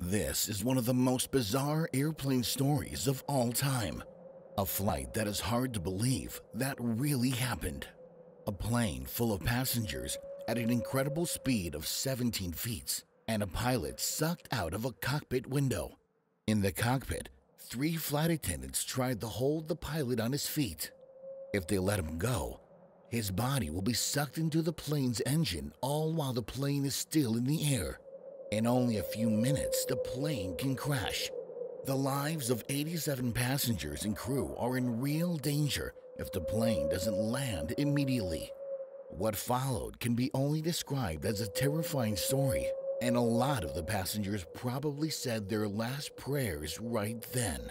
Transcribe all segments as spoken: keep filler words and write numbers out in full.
This is one of the most bizarre airplane stories of all time. A flight that is hard to believe that really happened. A plane full of passengers at an incredible speed of seventeen feet and a pilot sucked out of a cockpit window. In the cockpit, three flight attendants tried to hold the pilot on his feet. If they let him go, his body will be sucked into the plane's engine all while the plane is still in the air. In only a few minutes, the plane can crash. The lives of eighty-seven passengers and crew are in real danger if the plane doesn't land immediately. What followed can be only described as a terrifying story, and a lot of the passengers probably said their last prayers right then.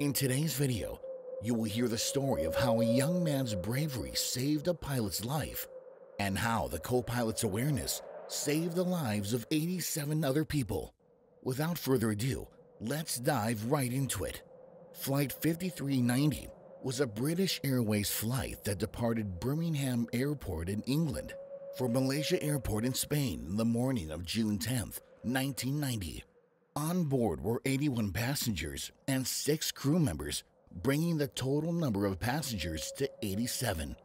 In today's video, you will hear the story of how a young man's bravery saved a pilot's life, and how the co-pilot's awareness saved the lives of eighty-seven other people. Without further ado, let's dive right into it. Flight fifty-three ninety was a British Airways flight that departed Birmingham Airport in England for Malaga Airport in Spain in the morning of June tenth, nineteen ninety. On board were eighty-one passengers and six crew members, bringing the total number of passengers to eighty-seven.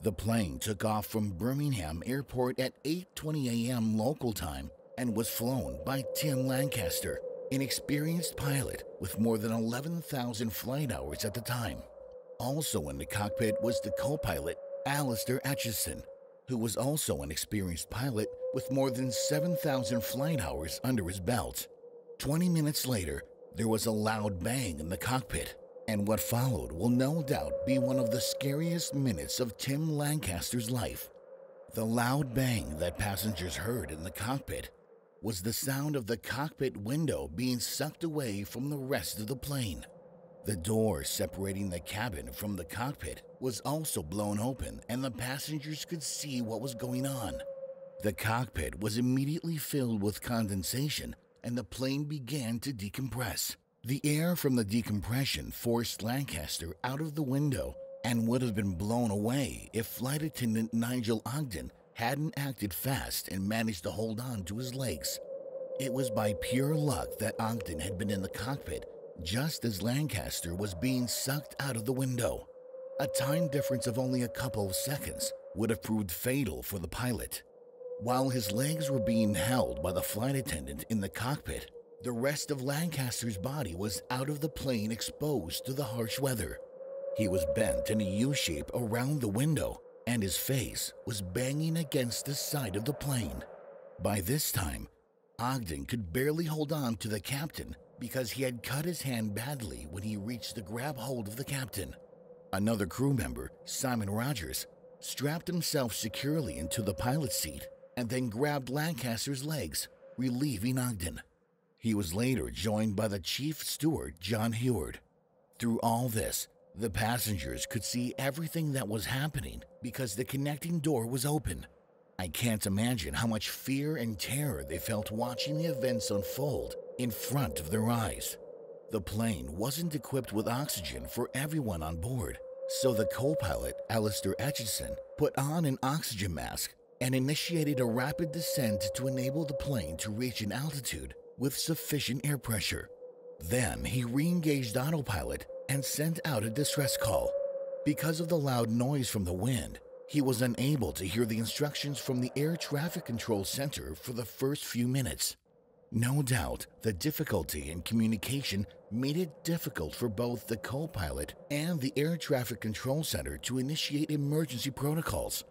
The plane took off from Birmingham Airport at eight twenty a m local time and was flown by Tim Lancaster, an experienced pilot with more than eleven thousand flight hours at the time. Also in the cockpit was the co-pilot, Alastair Atchison, who was also an experienced pilot with more than seven thousand flight hours under his belt. twenty minutes later, there was a loud bang in the cockpit, and what followed will no doubt be one of the scariest minutes of Tim Lancaster's life. The loud bang that passengers heard in the cockpit was the sound of the cockpit window being sucked away from the rest of the plane. The door separating the cabin from the cockpit was also blown open, and the passengers could see what was going on. The cockpit was immediately filled with condensation, and the plane began to decompress. The air from the decompression forced Lancaster out of the window and would have been blown away if flight attendant Nigel Ogden hadn't acted fast and managed to hold on to his legs. It was by pure luck that Ogden had been in the cockpit just as Lancaster was being sucked out of the window. A time difference of only a couple of seconds would have proved fatal for the pilot. While his legs were being held by the flight attendant in the cockpit, the rest of Lancaster's body was out of the plane, exposed to the harsh weather. He was bent in a U shape around the window, and his face was banging against the side of the plane. By this time, Ogden could barely hold on to the captain because he had cut his hand badly when he reached to grab hold of the captain. Another crew member, Simon Rogers, strapped himself securely into the pilot's seat and then grabbed Lancaster's legs, relieving Ogden. He was later joined by the chief steward, John Heward. Through all this, the passengers could see everything that was happening because the connecting door was open. I can't imagine how much fear and terror they felt watching the events unfold in front of their eyes. The plane wasn't equipped with oxygen for everyone on board, so the co-pilot, Alastair Atchison, put on an oxygen mask and initiated a rapid descent to enable the plane to reach an altitude with sufficient air pressure. Then he re-engaged autopilot and sent out a distress call. Because of the loud noise from the wind, he was unable to hear the instructions from the air traffic control center for the first few minutes. No doubt, the difficulty in communication made it difficult for both the co-pilot and the air traffic control center to initiate emergency protocols.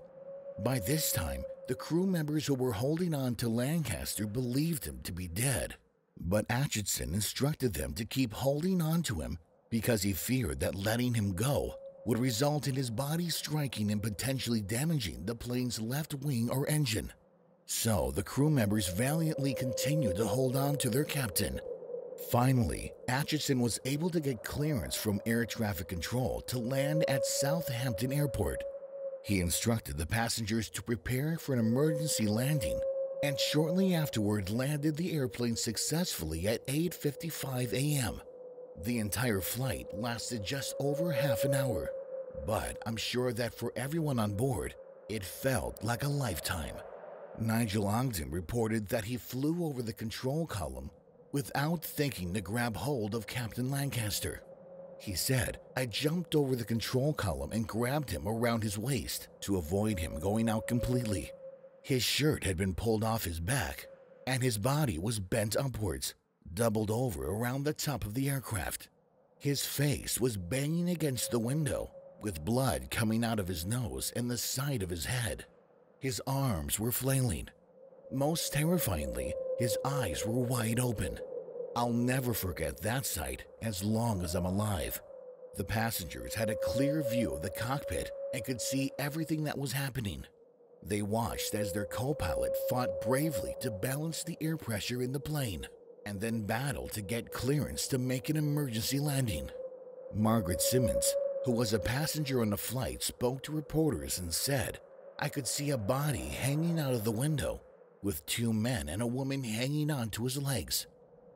By this time, the crew members who were holding on to Lancaster believed him to be dead, but Atchison instructed them to keep holding on to him because he feared that letting him go would result in his body striking and potentially damaging the plane's left wing or engine. So the crew members valiantly continued to hold on to their captain. Finally, Atchison was able to get clearance from air traffic control to land at Southampton Airport. He instructed the passengers to prepare for an emergency landing, and shortly afterward landed the airplane successfully at eight fifty-five a m The entire flight lasted just over half an hour, but I'm sure that for everyone on board, it felt like a lifetime. Nigel Ogden reported that he flew over the control column without thinking to grab hold of Captain Lancaster. He said, "I jumped over the control column and grabbed him around his waist to avoid him going out completely. His shirt had been pulled off his back, and his body was bent upwards, doubled over around the top of the aircraft. His face was banging against the window, with blood coming out of his nose and the side of his head. His arms were flailing. Most terrifyingly, his eyes were wide open. I'll never forget that sight as long as I'm alive." The passengers had a clear view of the cockpit and could see everything that was happening. They watched as their co-pilot fought bravely to balance the air pressure in the plane and then battled to get clearance to make an emergency landing. Margaret Simmons, who was a passenger on the flight, spoke to reporters and said, "I could see a body hanging out of the window, with two men and a woman hanging onto his legs."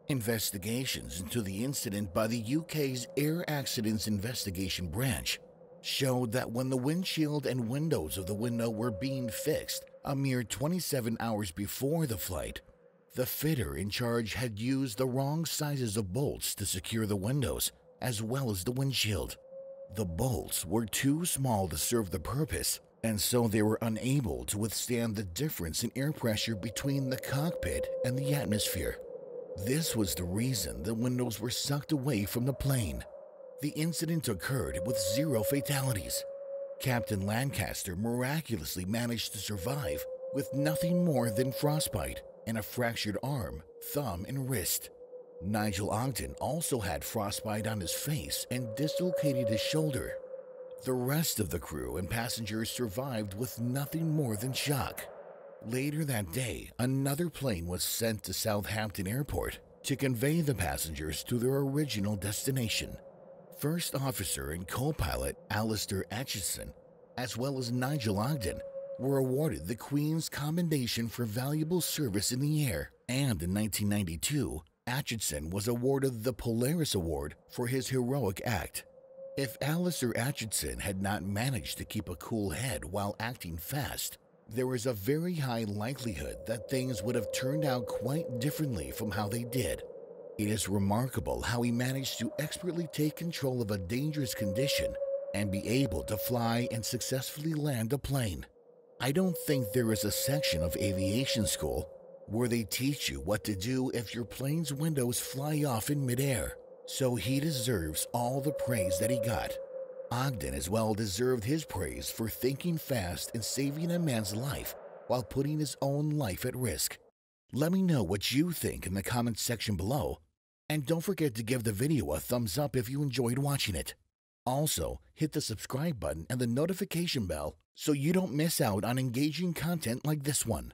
Investigations into the incident by the U K's Air Accidents Investigation Branch showed that when the windshield and windows of the window were being fixed a mere twenty-seven hours before the flight, the fitter in charge had used the wrong sizes of bolts to secure the windows as well as the windshield. The bolts were too small to serve the purpose, and so they were unable to withstand the difference in air pressure between the cockpit and the atmosphere. This was the reason the windows were sucked away from the plane. The incident occurred with zero fatalities. Captain Lancaster miraculously managed to survive with nothing more than frostbite and a fractured arm, thumb, and wrist. Nigel Ogden also had frostbite on his face and dislocated his shoulder. The rest of the crew and passengers survived with nothing more than shock. Later that day, another plane was sent to Southampton Airport to convey the passengers to their original destination. First Officer and co-pilot Alastair Atchison, as well as Nigel Ogden, were awarded the Queen's Commendation for Valuable Service in the Air, and in nineteen ninety-two, Atchison was awarded the Polaris Award for his heroic act. If Alastair Atchison had not managed to keep a cool head while acting fast, there is a very high likelihood that things would have turned out quite differently from how they did. It is remarkable how he managed to expertly take control of a dangerous condition and be able to fly and successfully land a plane. I don't think there is a section of aviation school where they teach you what to do if your plane's windows fly off in midair, so he deserves all the praise that he got. Ogden as well deserved his praise for thinking fast and saving a man's life while putting his own life at risk. Let me know what you think in the comments section below, and don't forget to give the video a thumbs up if you enjoyed watching it. Also, hit the subscribe button and the notification bell so you don't miss out on engaging content like this one.